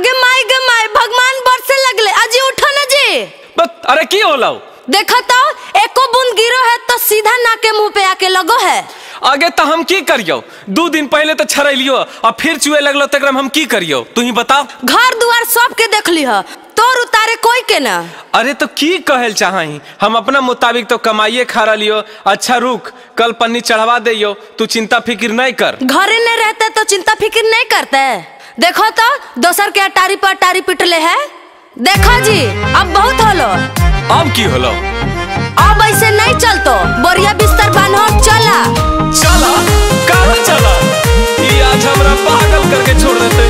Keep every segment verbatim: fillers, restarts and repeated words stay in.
आगे माई गे माई भगवान बरसे लगले अजी उठो न जी। बत अरे की होलाओ देखा तो एको बूंद गिरो है तो सीधा नाक के मुंह पे आके लगो है। आगे तो हम की करियो, दो दिन पहले तो छरैलियो और फिर चुए लगलो तकरम हम की करियो तू ही बताओ। घर द्वार सब के देख लिहा तोर उतारे कोई के ना। अरे तो की कहल चाही हम अपना मुताबिक तो कमाइए खा रलियो। अच्छा रुक कल पन्नी चढ़वा देयो, तू चिंता फिक्र नहीं कर। घरे में रहते तो चिंता फिक्र नहीं करते। देखो तो दोसर के अटारी पर अटारी पिटले है। देखो जी अब बहुत होलो। अब की होलो? अब ऐसे नहीं चलतो, बोरिया बिस्तर बांधो चला चला कहाँ चला। ये आज हमरा पागल करके छोड़ देते।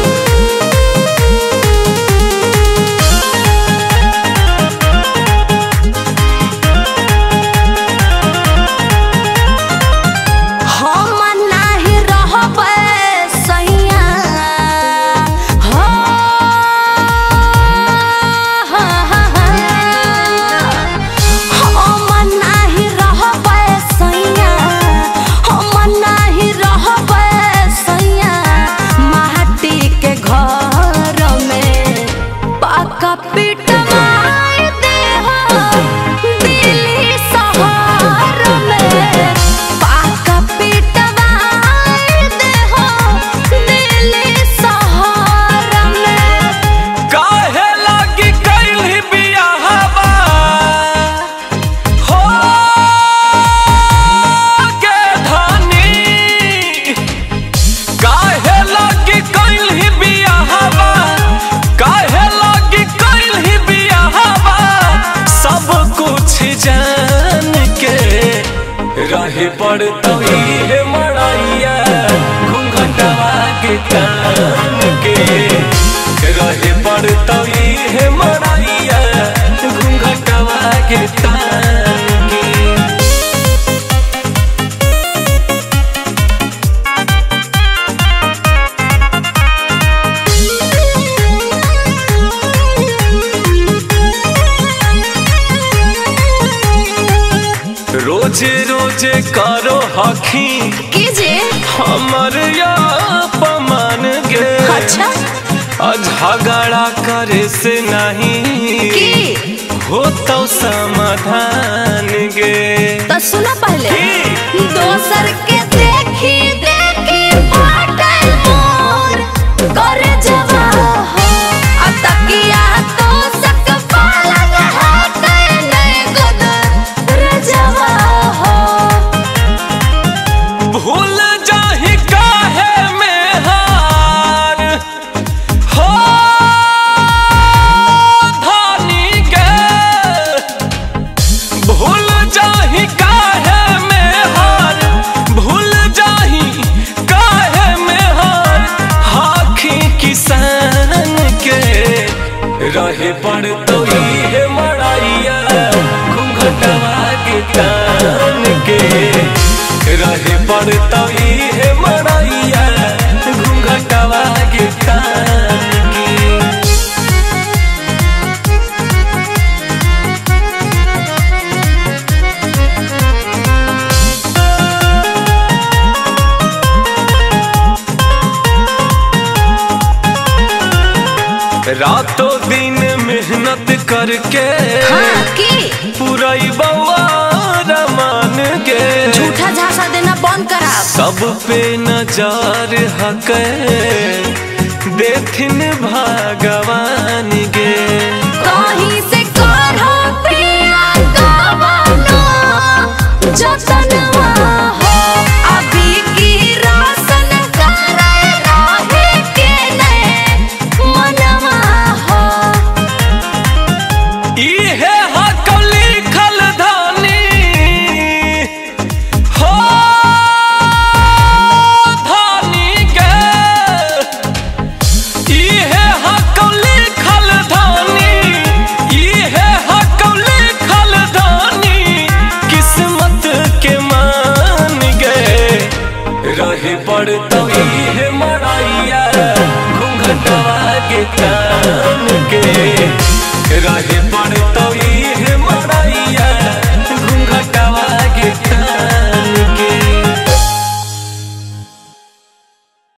रहे पड़तो ये मड़ाइया घूंघटवा के कान के, रहे पड़तो ये मड़ाइया घूंघटवा के कान के। रोज रोज करो हखी कीजे हमर या पमान गे। अच्छा झगड़ा करे से नहीं की हो तो समाधान गे। तो सुना पहले दोसर के देखी देखी फाटल मोर करे जवा हो अतकिया तो सकपा लगा कने गोद रजवा। रहे पड़तो ये मड़ाइया घूंघटवा के कान के, रहे पड़तो ये मड़ाइया घूंघटवा के कान के। रातों दिन मेहनत करके पूरा मान के झूठा झांसा देना बंद करा। सब पे नजर हके देखिन भगवान गे। कहीं से करो प्रिया गावनो जतनवा हो अभी की रासन करे राहे के ने मनवा। रहे पड़तो ये मड़ाइया घूंघटवा के कान के, रहे